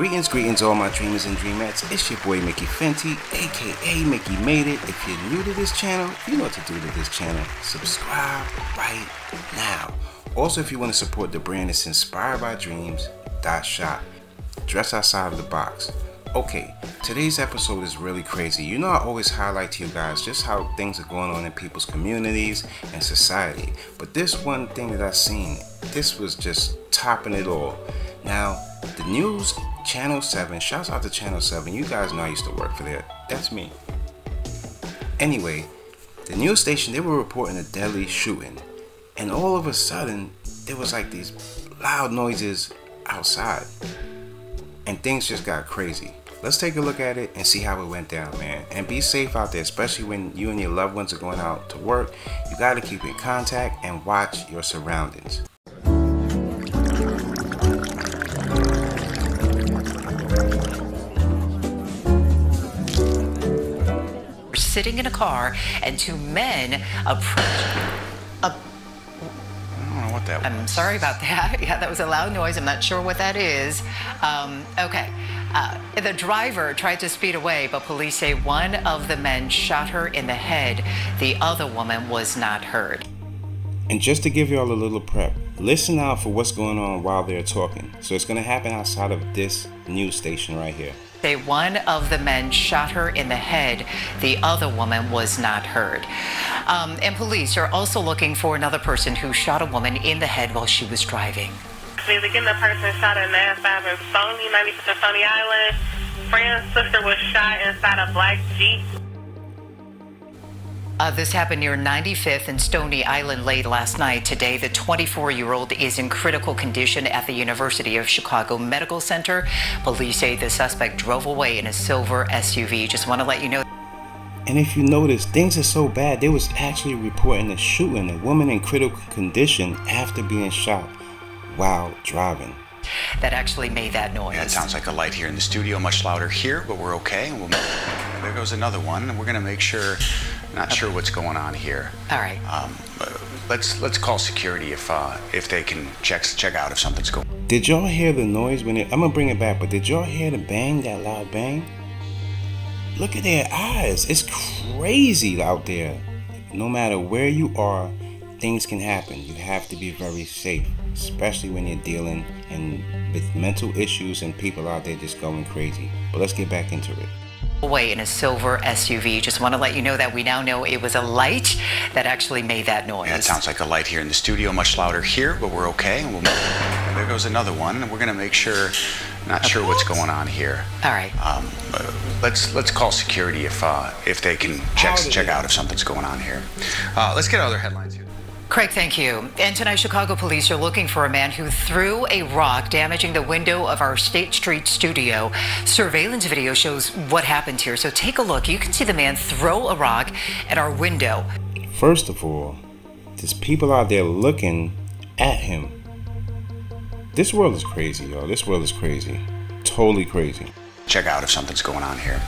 Greetings, greetings all my dreamers and dreamettes, it's your boy Mickey Fenty, aka Mickey Made It. If you're new to this channel, you know what to do to this channel. Subscribe right now. Also, if you want to support the brand, it's inspired by dreams.shop. Dress outside of the box. Okay, today's episode is really crazy. You know I always highlight to you guys just how things are going on in people's communities and society. But this one thing that I seen, this was just topping it all. Now, the news, Channel 7, shouts out to Channel 7, you guys know I used to work for there, that's me. Anyway, the news station, they were reporting a deadly shooting, and all of a sudden, there was like these loud noises outside, and things just got crazy. Let's take a look at it and see how it went down, man. And be safe out there, especially when you and your loved ones are going out to work. You gotta keep in contact and watch your surroundings. Sitting in a car and two men approached. I don't know what that was. I'm sorry about that. Yeah, that was a loud noise. I'm not sure what that is. Okay. The driver tried to speed away, but police say one of the men shot her in the head. The other woman was not hurt. And just to give y'all a little prep, listen out for what's going on while they're talking. So it's going to happen outside of this news station right here. One of the men shot her in the head. The other woman was not hurt. And police are also looking for another person who shot a woman in the head while she was driving. Again, the person shot at 9-5 in Stony, 90% Stony Island. Friend's sister was shot inside a black Jeep. This happened near 95th and Stony Island late last night. Today, the 24-year-old is in critical condition at the University of Chicago Medical Center. Police say the suspect drove away in a silver SUV. Just want to let you know. And if you notice, things are so bad, they was actually reporting a shooting, a woman in critical condition after being shot while driving. That actually made that noise. Yeah, it sounds like a light here in the studio, much louder here, but we're okay. We'll there goes another one, and we're going to make sure... Not sure what's going on here. All right. Let's call security if they can check out if something's going. Did y'all hear the noise when it? I'm gonna bring it back, but did y'all hear the bang? That loud bang. Look at their eyes. It's crazy out there. No matter where you are, things can happen. You have to be very safe, especially when you're dealing with mental issues and people out there just going crazy. But let's get back into it. Away in a silver SUV. Just want to let you know that we now know it was a light that actually made that noise. Yeah, it sounds like a light here in the studio, much louder here, but we're okay. There goes another one, and we're going to make sure. Not sure what's going on here. All right. Let's call security if they can check out if something's going on here. Let's get other headlines here. Craig, thank you. And tonight, Chicago police are looking for a man who threw a rock, damaging the window of our State Street studio. Surveillance video shows what happened here, so take a look. You can see the man throw a rock at our window. First of all, there's people out there looking at him. This world is crazy, y'all. This world is crazy. Totally crazy. Check out if something's going on here.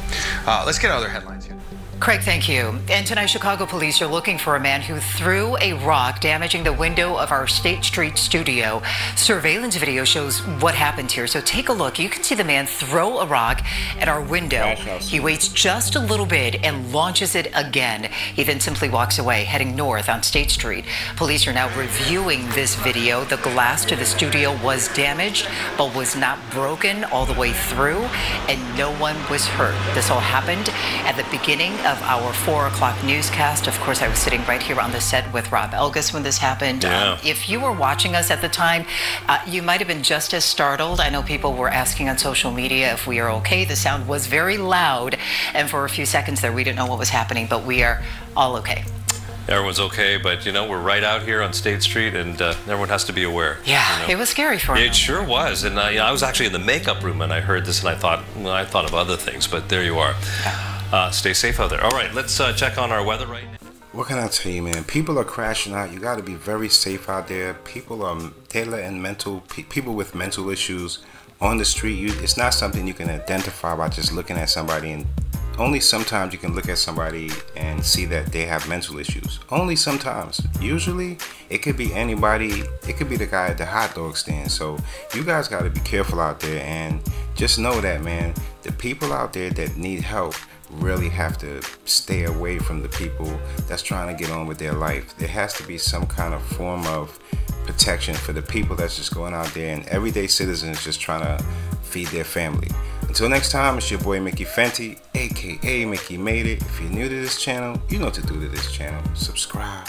Let's get other headlines here. Craig, thank you. And tonight, Chicago police are looking for a man who threw a rock, damaging the window of our State Street studio. Surveillance video shows what happened here, so take a look. You can see the man throw a rock at our window. He waits just a little bit and launches it again. He then simply walks away, heading north on State Street. Police are now reviewing this video. The glass to the studio was damaged, but was not broken all the way through, and no one was hurt. This all happened at the beginning of our 4 o'clock newscast. Of course, I was sitting right here on the set with Rob Elgis when this happened. Yeah. If you were watching us at the time, you might have been just as startled. I know people were asking on social media if we are okay. The sound was very loud, and for a few seconds there, we didn't know what was happening, but we are all okay. Everyone's okay, but you know, we're right out here on State Street, and everyone has to be aware. Yeah, you know? It was scary for me. It sure was, and I was actually in the makeup room, and I heard this, and I thought, well, I thought of other things, but there you are. Yeah. Stay safe out there. All right, let's check on our weather right now. What can I tell you, man? People are crashing out. You got to be very safe out there. People are people with mental issues on the street. It's not something you can identify by just looking at somebody, and only sometimes you can look at somebody and see that they have mental issues. Only sometimes. Usually, it could be anybody. It could be the guy at the hot dog stand. So you guys got to be careful out there and just know that, man, the people out there that need help really have to stay away from the people that's trying to get on with their life. There has to be some kind of form of protection for the people that's just going out there and everyday citizens just trying to feed their family. Until next time, it's your boy Mickey Fenty, aka Mickey Made It. If you're new to this channel, you know what to do to this channel. Subscribe.